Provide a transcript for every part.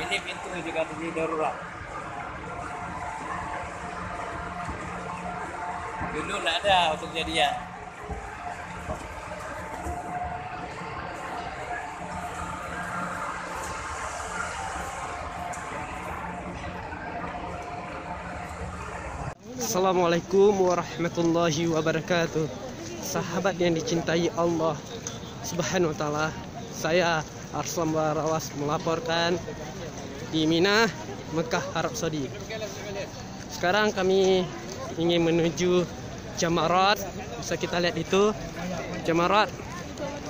Ini pintu indikasi darurat. Dulu nggak ada untuk jadinya. Assalamualaikum warahmatullahi wabarakatuh. Sahabat yang dicintai Allah Subhanahu wa Ta'ala, saya Arslan Barawas melaporkan di Mina, Mekah, Arab Saudi. Sekarang kami ingin menuju Jamarat. Bisa kita lihat itu Jamarat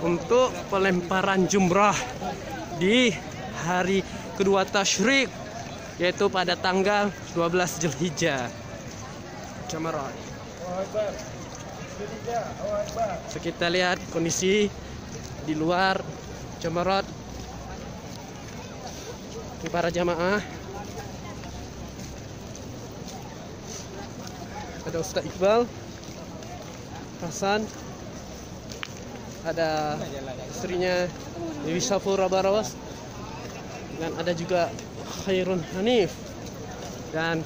untuk pelemparan jumrah di hari kedua tasyrik, yaitu pada tanggal 12 Zulhijah. Jamarat. Bisa kita lihat kondisi di luar Jamarat. Para jamaah, ada Ustadz Iqbal Hasan, ada istrinya Dewi Syafura Barawas, dan ada juga Khairun Hanif dan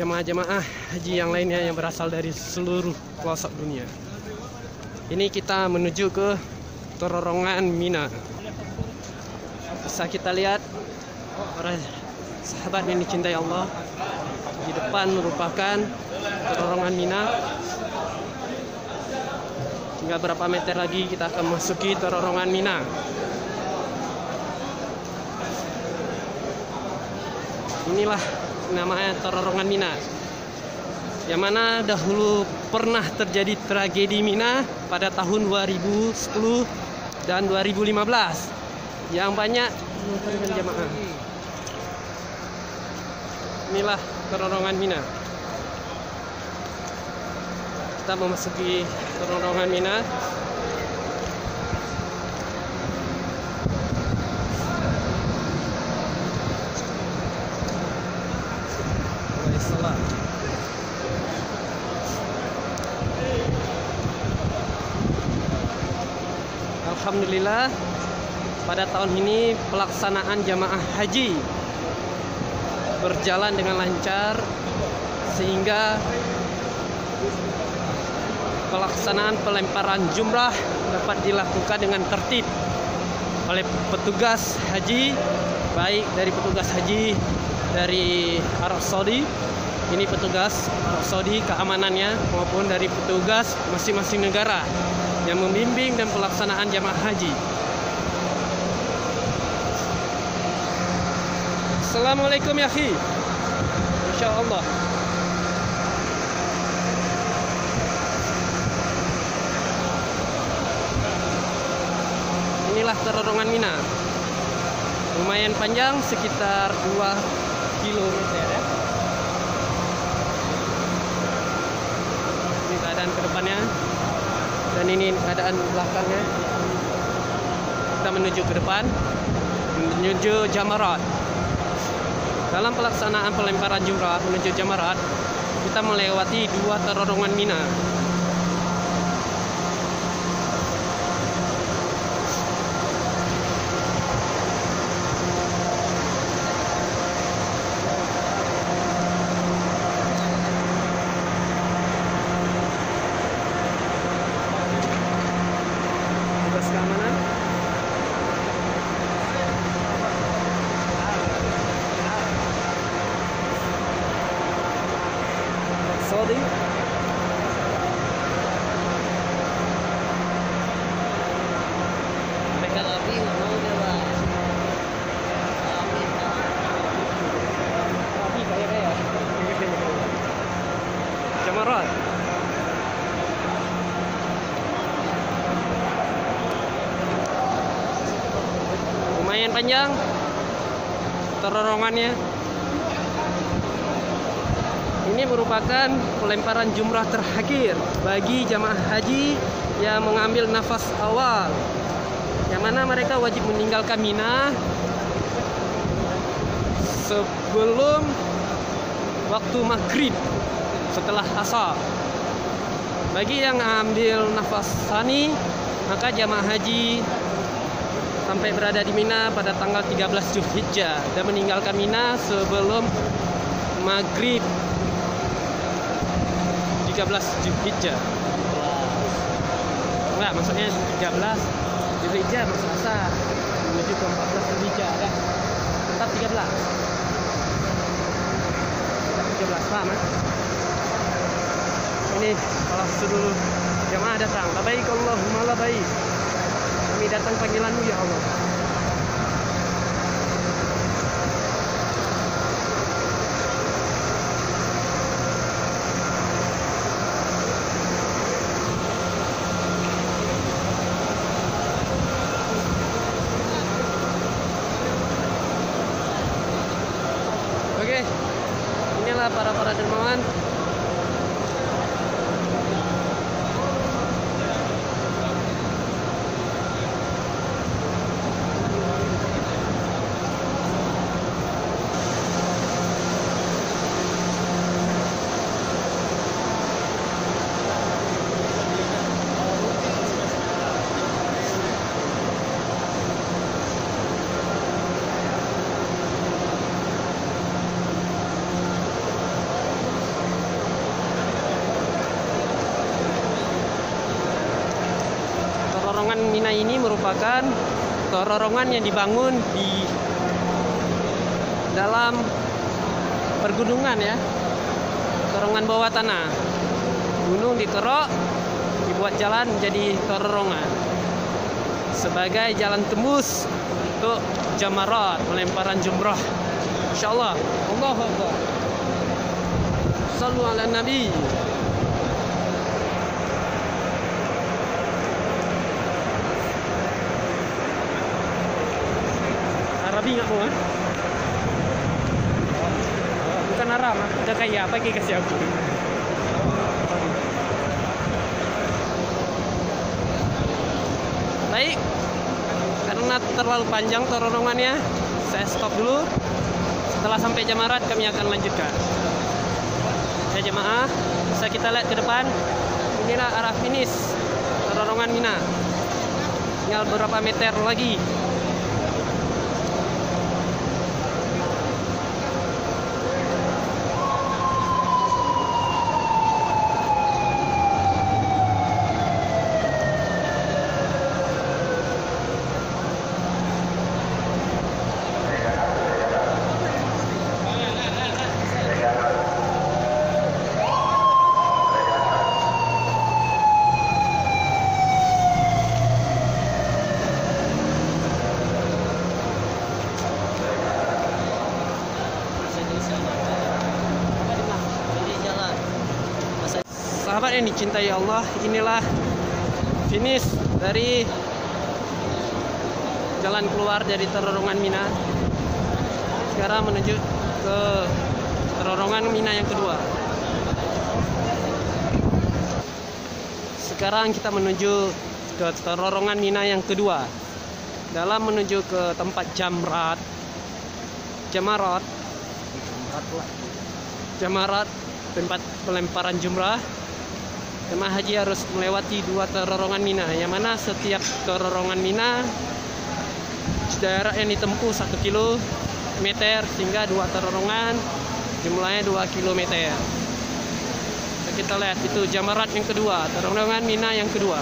jamaah-jamaah haji yang lainnya yang berasal dari seluruh pelosok dunia. Ini kita menuju ke Terowongan Mina. Bisa kita lihat para sahabat yang dicintai Allah, di depan merupakan terowongan Mina. Tinggal berapa meter lagi kita akan memasuki terowongan Mina. Inilah namanya terowongan Mina, yang mana dahulu pernah terjadi tragedi Mina pada tahun 2010 dan 2015 yang banyak menurunkan jamaah. Inilah terowongan Mina. Kita memasuki terowongan Mina. Waalaikumsalam. Alhamdulillah, pada tahun ini pelaksanaan jamaah haji berjalan dengan lancar, sehingga pelaksanaan pelemparan jumrah dapat dilakukan dengan tertib oleh petugas haji, baik dari petugas haji dari Arab Saudi, ini petugas Arab Saudi keamanannya, maupun dari petugas masing-masing negara yang membimbing dan pelaksanaan jamaah haji. Assalamualaikum ya akhi. Insyaallah. Inilah terowongan Mina. Lumayan panjang, sekitar 2 km ya. Ini keadaan kedepannya. Dan ini keadaan belakangnya. Kita menuju ke depan, menuju Jamarat. Dalam pelaksanaan pelemparan jumrah menuju Jamarat, kita melewati 2 terowongan Mina. tadi? Jamarat. Lumayan panjang terowongannya. Ini merupakan pelemparan jumrah terakhir bagi jamaah haji yang mengambil nafas awal, yang mana mereka wajib meninggalkan Mina sebelum waktu maghrib setelah asar. Bagi yang ambil nafas tsani, maka jamaah haji sampai berada di Mina pada tanggal 13 Zulhijjah dan meninggalkan Mina sebelum maghrib 13 Zulhijjah. Enggak, maksudnya 13 Zulhijjah masuk asar menuju ke 14 Zulhijjah, kan? Tetap 13 paham, kan? Ini kalau seluruh jamaah datang, labaik Allahumma labaik, kami datang panggilanmu ya Allah. Oke, inilah para dermawan. Terowongan Mina ini merupakan terowongan yang dibangun di dalam pergunungan, ya, terowongan bawah tanah. Gunung dikerok, dibuat jalan menjadi terowongan sebagai jalan tembus untuk Jamarat, pelemparan jumrah. Insyaallah. Allahu Akbar. Sallu ala Nabi. Tapi nggak mau, bukan haram, udah kayak apa kayak kasih aku. Baik, karena terlalu panjang terowongannya, saya stop dulu. Setelah sampai Jamarat kami akan lanjutkan. Ya jemaah, bisa kita lihat ke depan. Inilah arah finish terowongan Mina. Tinggal beberapa meter lagi. Sahabat yang dicintai Allah, inilah finish dari jalan keluar dari terowongan Mina. Sekarang menuju ke terowongan Mina yang kedua. Sekarang kita menuju ke terowongan Mina yang kedua. Dalam menuju ke tempat Jamarat, tempat pelemparan jumrah, jemaah haji harus melewati dua terowongan Mina, yang mana setiap terowongan Mina jarak yang ditempuh 1 km hingga dua terowongan jumlahnya 2 km. Kita lihat itu Jamarat yang kedua, terowongan Mina yang kedua.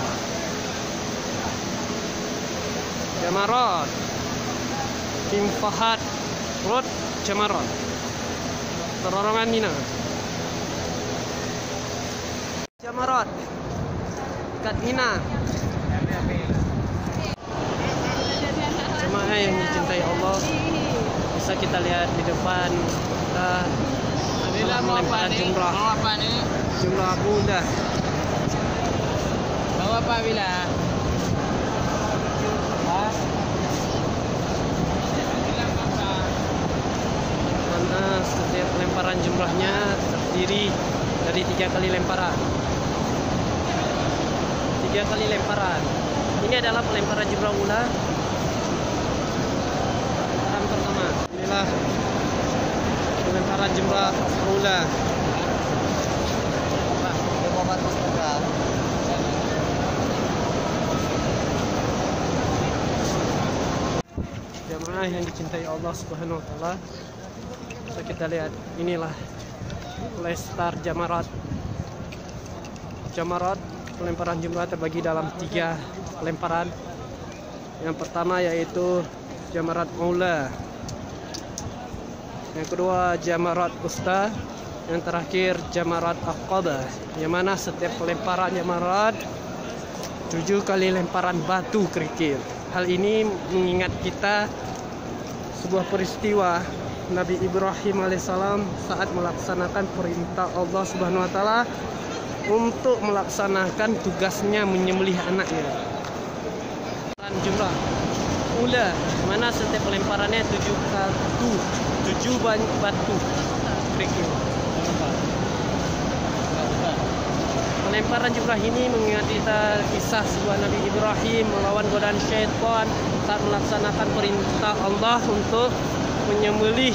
Jamarat Kim Fahad Road, Jamarat terowongan Mina. Jamarat, dekat Mina. Jemaah yang dicintai Allah, bisa kita lihat di depan kita telah melakukan jumrah. Jumrah mudah. Bawa apa bila? Setiap lemparan jumrahnya terdiri dari 3 kali lemparan. Ini adalah pelemparan jumrah mula. Lemparan pertama. Inilah pelemparan jumrah mula. Jamaah yang dicintai Allah Subhanahu wa taala, kita lihat inilah lestar Jamarat. Jamarat pelemparan jumrah terbagi dalam 3 pelemparan. Yang pertama yaitu Jamarat Maula, yang kedua Jamarat Usta, yang terakhir Jamarat Aqabah, yang mana setiap pelemparan Jamarat 7 kali lemparan batu kerikil. Hal ini mengingat kita sebuah peristiwa Nabi Ibrahim alaihissalam saat melaksanakan perintah Allah Subhanahu wa taala untuk melaksanakan tugasnya menyembelih anaknya. Jumrah Ula, mana setiap pelemparannya 7 batu kerikil. Pelemparan jumrah ini mengingat kita kisah sebuah Nabi Ibrahim melawan godaan syaitan saat melaksanakan perintah Allah untuk menyembelih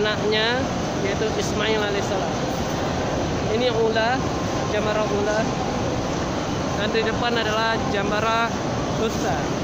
anaknya yaitu Ismail alaihissalam. Ini Ula, Jamarat Ula. Dan di depan adalah Jamarat Usta.